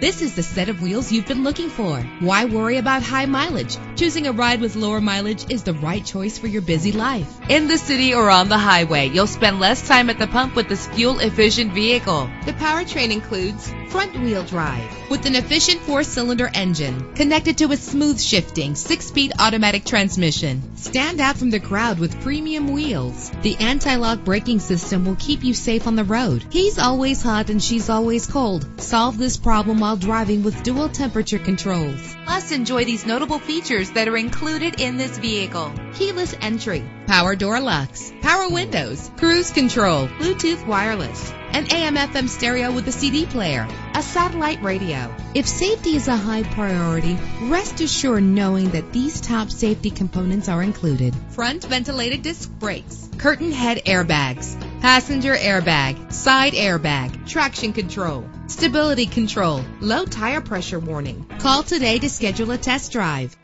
This is the set of wheels you've been looking for. Why worry about high mileage? Choosing a ride with lower mileage is the right choice for your busy life. In the city or on the highway, you'll spend less time at the pump with this fuel-efficient vehicle. The powertrain includes front-wheel drive with an efficient 4-cylinder engine connected to a smooth-shifting 6-speed automatic transmission. Stand out from the crowd with premium wheels. The anti-lock braking system will keep you safe on the road. He's always hot and she's always cold. Solve this problem while driving with dual temperature controls. Plus, enjoy these notable features that are included in this vehicle: keyless entry, power door locks, power windows, cruise control, Bluetooth wireless, an AM/FM stereo with a CD player, a satellite radio. If safety is a high priority, rest assured knowing that these top safety components are included: front ventilated disc brakes, curtain head airbags, passenger airbag, side airbag, traction control, stability control, low tire pressure warning. Call today to schedule a test drive.